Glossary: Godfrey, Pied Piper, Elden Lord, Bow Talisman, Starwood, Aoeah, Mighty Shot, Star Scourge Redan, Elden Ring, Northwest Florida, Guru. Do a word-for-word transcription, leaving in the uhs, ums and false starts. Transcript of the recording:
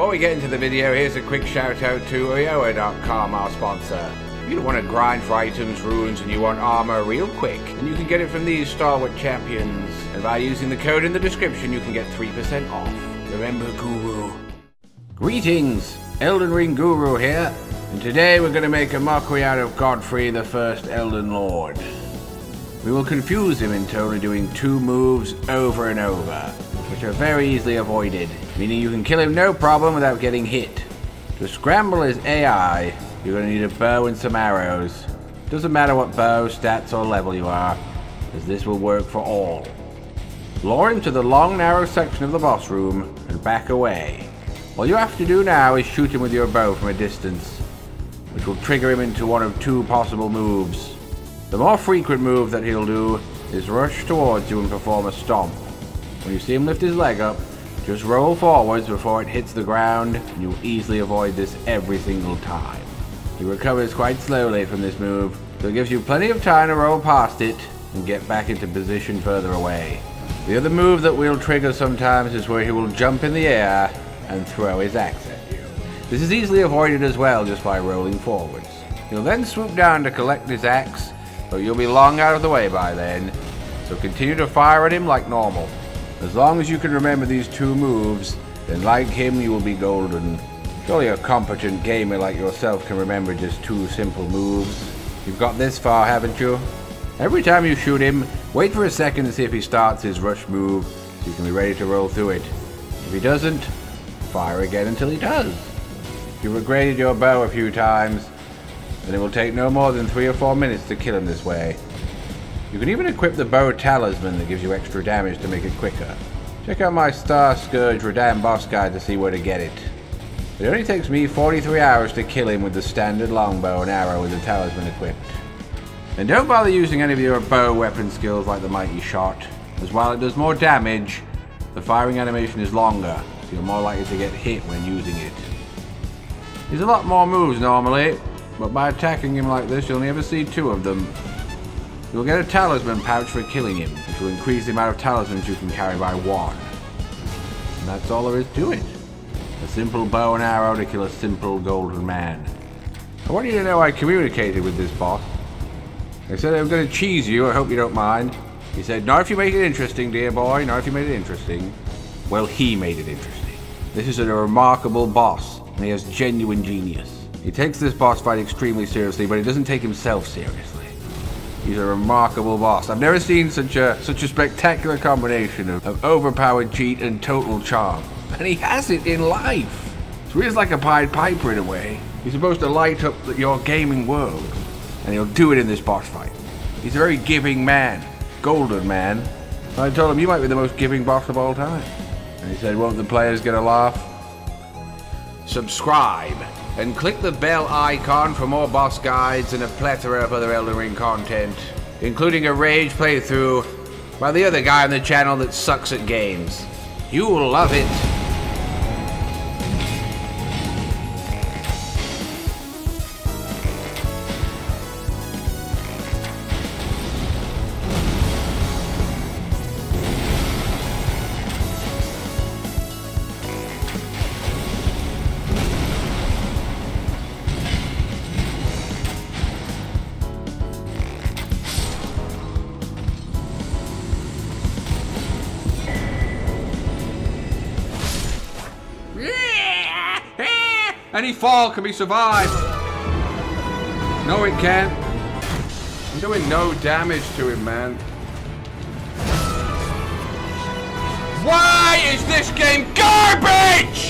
Before we get into the video, here's a quick shout out to Aoeah dot com, our sponsor. You don't want to grind for items, runes, and you want armor real quick. And you can get it from these Starwood champions. And by using the code in the description, you can get three percent off. Remember, Guru. Greetings! Elden Ring Guru here. And today we're going to make a mockery out of Godfrey, the first Elden Lord. We will confuse him into only doing two moves over and over, which are very easily avoided, meaning you can kill him no problem without getting hit. To scramble his A I, you're going to need a bow and some arrows. Doesn't matter what bow, stats, or level you are, as this will work for all. Lure him to the long, narrow section of the boss room and back away. All you have to do now is shoot him with your bow from a distance, which will trigger him into one of two possible moves. The more frequent move that he'll do is rush towards you and perform a stomp. When you see him lift his leg up, just roll forwards before it hits the ground, and you'll easily avoid this every single time. He recovers quite slowly from this move, so it gives you plenty of time to roll past it and get back into position further away. The other move that we'll trigger sometimes is where he will jump in the air and throw his axe at you. This is easily avoided as well just by rolling forwards. He'll then swoop down to collect his axe, but you'll be long out of the way by then, so continue to fire at him like normal. As long as you can remember these two moves, then like him you will be golden. Surely a competent gamer like yourself can remember just two simple moves. You've got this far, haven't you? Every time you shoot him, wait for a second to see if he starts his rush move, so you can be ready to roll through it. If he doesn't, fire again until he does. You've upgraded your bow a few times, and it will take no more than three or four minutes to kill him this way. You can even equip the Bow Talisman that gives you extra damage to make it quicker. Check out my Star Scourge Redan boss guide to see where to get it. It only takes me forty-three hours to kill him with the standard longbow and arrow with the talisman equipped. And don't bother using any of your bow weapon skills like the Mighty Shot, as while it does more damage, the firing animation is longer, so you're more likely to get hit when using it. There's a lot more moves normally, but by attacking him like this, you'll only ever see two of them. You'll get a talisman pouch for killing him, which will increase the amount of talismans you can carry by one. And that's all there is to it. A simple bow and arrow to kill a simple golden man. I want you to know I communicated with this boss. I said I'm going to cheese you, I hope you don't mind. He said, not if you make it interesting, dear boy, not if you made it interesting. Well, he made it interesting. This is a remarkable boss, and he has genuine genius. He takes this boss fight extremely seriously, but he doesn't take himself seriously. He's a remarkable boss. I've never seen such a such a spectacular combination of, of overpowered cheat and total charm. And he has it in life. So he's like a Pied Piper in a way. He's supposed to light up your gaming world. And he'll do it in this boss fight. He's a very giving man. Golden man. And I told him, you might be the most giving boss of all time. And he said, won't the players get a laugh? Subscribe and click the bell icon for more boss guides and a plethora of other Elden Ring content, including a rage playthrough by the other guy on the channel that sucks at games. You will love it. Any fall can be survived. No, it can't. I'm doing no damage to him, man. Why is this game garbage?